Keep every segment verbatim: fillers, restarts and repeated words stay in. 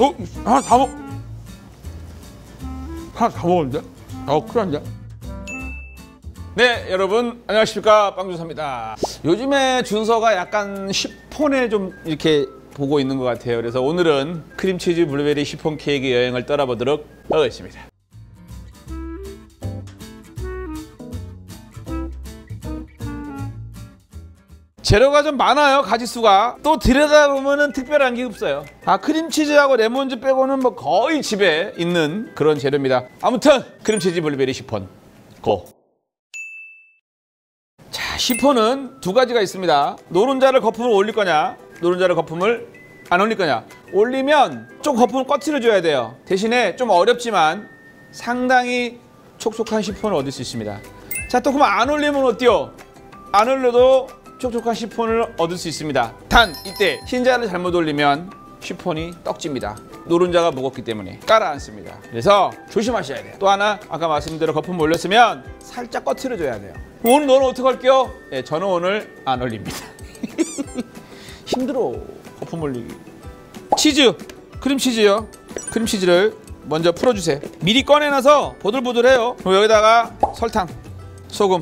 어? 하나 다 먹... 하나 다 먹었는데? 아, 큰일 났네. 네, 여러분 안녕하십니까, 빵준서입니다. 요즘에 준서가 약간 시폰에 좀 이렇게 보고 있는 것 같아요. 그래서 오늘은 크림치즈 블루베리 시폰 케이크 여행을 떠나보도록 하겠습니다. 재료가 좀 많아요, 가지수가. 또 들여다보면은 특별한 게 없어요. 아, 크림치즈하고 레몬즙 빼고는 뭐 거의 집에 있는 그런 재료입니다. 아무튼 크림치즈 블루베리 시폰 고! 자, 시폰은 두 가지가 있습니다. 노른자를 거품을 올릴 거냐, 노른자를 거품을 안 올릴 거냐. 올리면 좀 거품을 꺼트려 줘야 돼요. 대신에 좀 어렵지만 상당히 촉촉한 시폰을 얻을 수 있습니다. 자, 또 그럼 안 올리면 어때요? 안 올려도 촉촉한 시폰을 얻을 수 있습니다. 단, 이때 흰자를 잘못 올리면 시폰이 떡집니다. 노른자가 무겁기 때문에 깔아앉습니다. 그래서 조심하셔야 돼요. 또 하나, 아까 말씀드린 대로 거품 올렸으면 살짝 꺼트려줘야 돼요. 오늘 너는 어떻게 할게요? 네, 저는 오늘 안 올립니다. 힘들어, 거품 올리기. 치즈, 크림치즈요. 크림치즈를 먼저 풀어주세요. 미리 꺼내놔서 보들보들해요. 그럼 여기다가 설탕, 소금.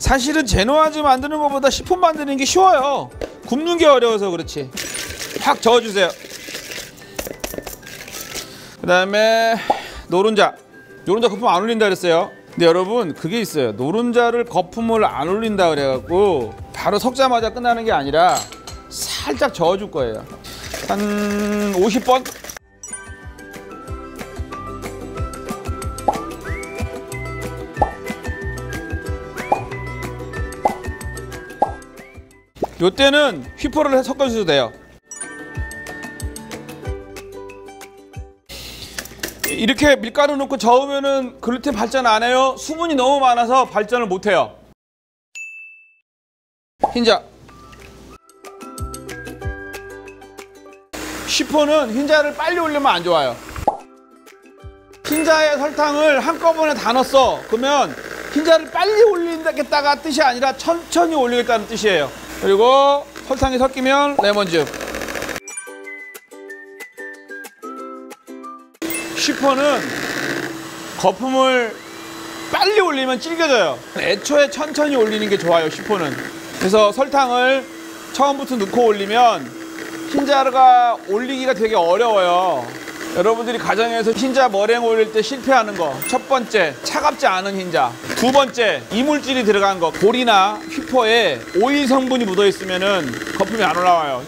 사실은 제노아즈 만드는 것보다 시폰 만드는 게 쉬워요. 굽는 게 어려워서 그렇지. 확 저어주세요. 그 다음에 노른자. 노른자 거품 안 올린다 그랬어요. 근데 여러분 그게 있어요. 노른자를 거품을 안 올린다 그래갖고 바로 섞자마자 끝나는 게 아니라 살짝 저어줄 거예요. 한 오십 번? 요때는 휘포를 섞어주셔도 돼요. 이렇게 밀가루 넣고 저으면은 글루텐 발전 안 해요. 수분이 너무 많아서 발전을 못 해요. 흰자. 시폰은 흰자를 빨리 올리면 안 좋아요. 흰자에 설탕을 한꺼번에 다 넣었어. 그러면 흰자를 빨리 올린다겠다가 뜻이 아니라 천천히 올리겠다는 뜻이에요. 그리고 설탕이 섞이면 레몬즙. 시폰은 거품을 빨리 올리면 질겨져요. 애초에 천천히 올리는 게 좋아요, 시폰은. 그래서 설탕을 처음부터 넣고 올리면 흰자가 올리기가 되게 어려워요. 여러분들이 가정에서 흰자 머랭 올릴 때 실패하는 거, 첫 번째, 차갑지 않은 흰자. 두 번째, 이물질이 들어간 거. 볼이나 휘퍼에 오일 성분이 묻어있으면 거품이 안 올라와요.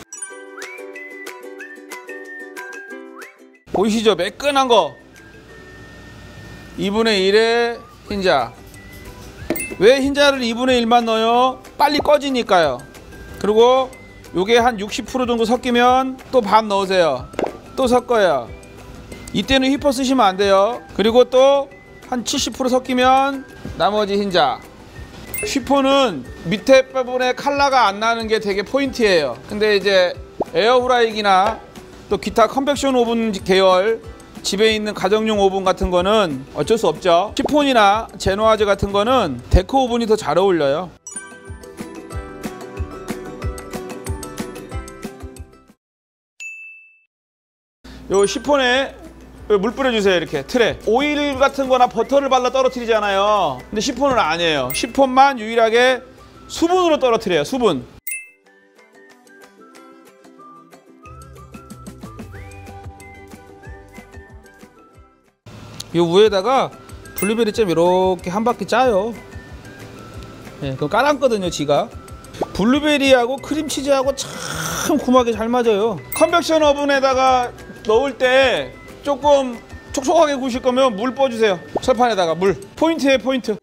보이시죠? 매끈한 거. 이분의 일의 흰자. 왜 흰자를 이분의 일만 넣어요? 빨리 꺼지니까요. 그리고 요게 한 육십 퍼센트 정도 섞이면 또 반 넣으세요. 또 섞어요. 이때는 휘퍼 쓰시면 안 돼요. 그리고 또 한 칠십 퍼센트 섞이면 나머지 흰자. 휘퍼는 밑에 부분에 칼라가 안 나는 게 되게 포인트예요. 근데 이제 에어프라이기나 또 기타 컨벡션 오븐 계열 집에 있는 가정용 오븐 같은 거는 어쩔 수 없죠. 시폰이나 제노아즈 같은 거는 데코 오븐이 더 잘 어울려요. 요 시폰에 물 뿌려주세요. 이렇게 틀에 오일 같은 거나 버터를 발라 떨어뜨리잖아요. 근데 시폰은 아니에요. 시폰만 유일하게 수분으로 떨어뜨려요. 수분. 요 위에다가 블루베리 잼 이렇게 한 바퀴 짜요. 네, 그거 깔았거든요, 지가. 블루베리하고 크림치즈하고 참 고막이 잘 맞아요. 컨벡션 오븐에다가 넣을 때 조금 촉촉하게 구우실 거면 물 뻗주세요. 철판에다가 물. 포인트에 포인트.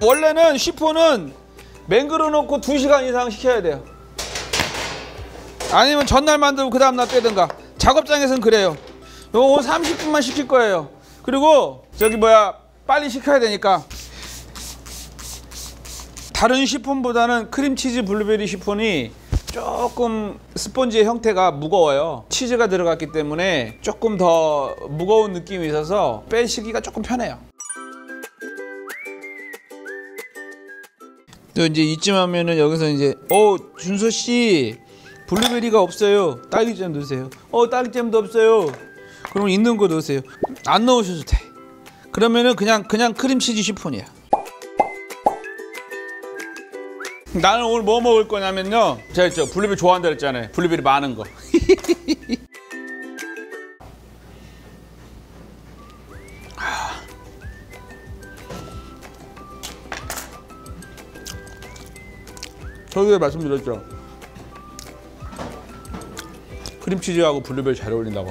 원래는 시폰은 맹글어 놓고 두 시간 이상 식혀야 돼요. 아니면 전날 만들고 그 다음날 빼든가. 작업장에서는 그래요. 요거 삼십 분만 식힐 거예요. 그리고 저기 뭐야, 빨리 식혀야 되니까 다른 시폰보다는 크림치즈 블루베리 시폰이 조금 스펀지의 형태가 무거워요. 치즈가 들어갔기 때문에 조금 더 무거운 느낌이 있어서 빼시기가 조금 편해요. 또 이제 이쯤 하면은 여기서 이제 어 준서 씨 블루베리가 없어요. 딸기잼 넣으세요. 어 딸기잼도 없어요. 그럼 있는 거 넣으세요. 안 넣으셔도 돼. 그러면은 그냥 그냥 크림치즈 시폰이야. 나는 오늘 뭐 먹을 거냐면요, 제가 있죠 블루베리 좋아한다 그랬잖아요. 블루베리 많은 거. 저기에 말씀드렸죠, 크림치즈하고 블루베리 잘 어울린다고.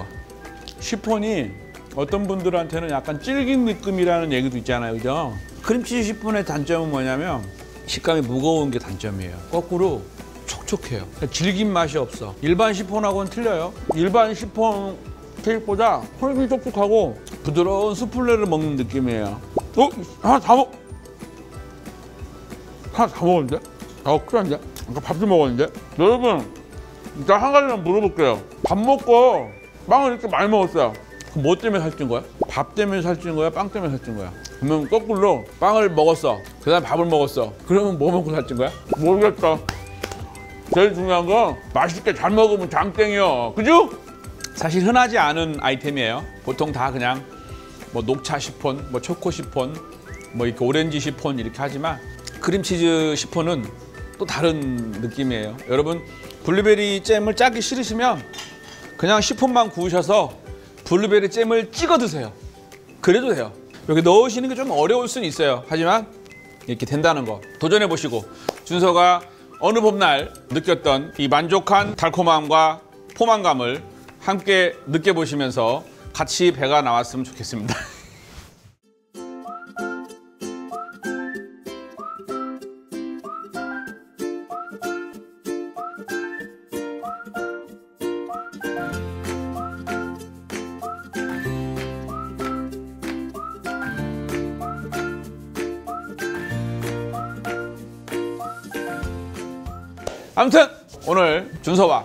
시폰이 어떤 분들한테는 약간 질긴 느낌이라는 얘기도 있잖아요, 그죠? 크림치즈 시폰의 단점은 뭐냐면 식감이 무거운 게 단점이에요. 거꾸로 촉촉해요. 질긴 맛이 없어. 일반 시폰하고는 틀려요. 일반 시폰 케이크보다 훨씬 촉촉하고 부드러운 수플레를 먹는 느낌이에요. 어? 하나 다 먹... 하나 다 먹었는데? 아, 큰일 났네. 아까 밥도 먹었는데? 여러분, 일단 한 가지만 물어볼게요. 밥 먹고 빵을 이렇게 많이 먹었어요. 그럼 뭐 때문에 살찐 거야? 밥 때문에 살찐 거야? 빵 때문에 살찐 거야? 그러면 거꾸로 빵을 먹었어. 그 다음에 밥을 먹었어. 그러면 뭐 먹고 살찐 거야? 모르겠다. 제일 중요한 건 맛있게 잘 먹으면 장땡이요. 그죠? 사실 흔하지 않은 아이템이에요. 보통 다 그냥 뭐 녹차 시폰, 뭐 초코 시폰, 뭐 이렇게 오렌지 시폰 이렇게 하지만 크림치즈 시폰은 또 다른 느낌이에요. 여러분 블루베리 잼을 짜기 싫으시면 그냥 시폰만 구우셔서 블루베리 잼을 찍어 드세요. 그래도 돼요. 이렇게 넣으시는 게 좀 어려울 수는 있어요. 하지만 이렇게 된다는 거 도전해 보시고, 준서가 어느 봄날 느꼈던 이 만족한 달콤함과 포만감을 함께 느껴보시면서 같이 배가 나왔으면 좋겠습니다. 아무튼 오늘 준서와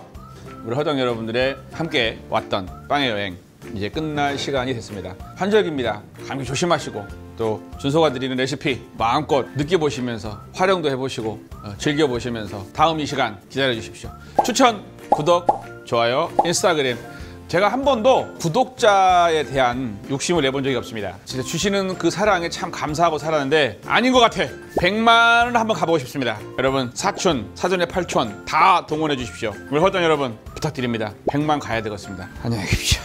우리 허정 여러분들의 함께 왔던 빵의 여행, 이제 끝날 시간이 됐습니다. 환절기입니다. 감기 조심하시고 또 준서가 드리는 레시피 마음껏 느껴보시면서 활용도 해보시고 즐겨보시면서 다음 이 시간 기다려주십시오. 추천, 구독, 좋아요, 인스타그램. 제가 한 번도 구독자에 대한 욕심을 내본 적이 없습니다. 진짜 주시는 그 사랑에 참 감사하고 살았는데 아닌 것 같아. 백만을 한번 가보고 싶습니다. 여러분 사촌, 사전에 팔촌 다 동원해 주십시오. 우리 허전 여러분 부탁드립니다. 백만 가야 되겠습니다. 안녕히 계십시오.